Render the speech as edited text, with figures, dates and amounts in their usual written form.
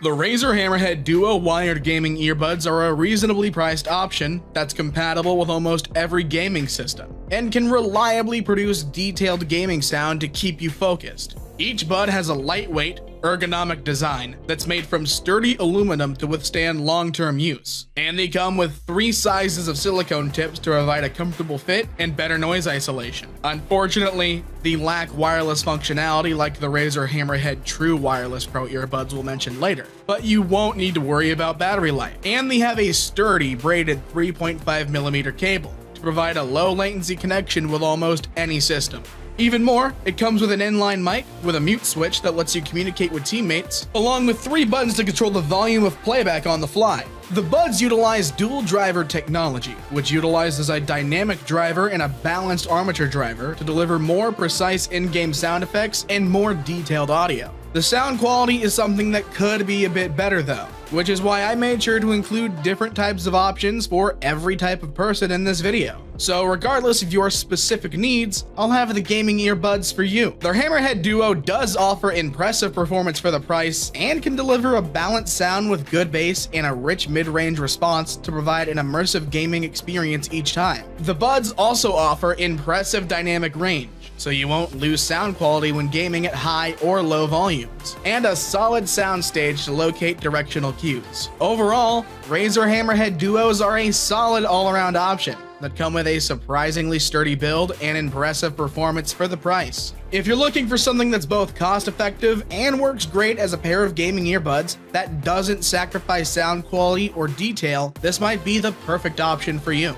The Razer Hammerhead Duo wired gaming earbuds are a reasonably priced option that's compatible with almost every gaming system and can reliably produce detailed gaming sound to keep you focused. Each bud has a lightweight, ergonomic design that's made from sturdy aluminum to withstand long-term use. And they come with 3 sizes of silicone tips to provide a comfortable fit and better noise isolation. Unfortunately, they lack wireless functionality like the Razer Hammerhead True Wireless Pro earbuds we'll mention later, but you won't need to worry about battery life. And they have a sturdy braided 3.5mm cable to provide a low-latency connection with almost any system. Even more, it comes with an inline mic with a mute switch that lets you communicate with teammates, along with 3 buttons to control the volume of playback on the fly. The buds utilize dual driver technology, which utilizes a dynamic driver and a balanced armature driver to deliver more precise in-game sound effects and more detailed audio. The sound quality is something that could be a bit better though, which is why I made sure to include different types of options for every type of person in this video. So regardless of your specific needs, I'll have the gaming earbuds for you. Their Hammerhead Duo does offer impressive performance for the price and can deliver a balanced sound with good bass and a rich mid-range response to provide an immersive gaming experience each time. The buds also offer impressive dynamic range, so you won't lose sound quality when gaming at high or low volumes, and a solid sound stage to locate directional cues. Overall, Razer Hammerhead Duos are a solid all-around option that come with a surprisingly sturdy build and impressive performance for the price. If you're looking for something that's both cost-effective and works great as a pair of gaming earbuds that doesn't sacrifice sound quality or detail, this might be the perfect option for you.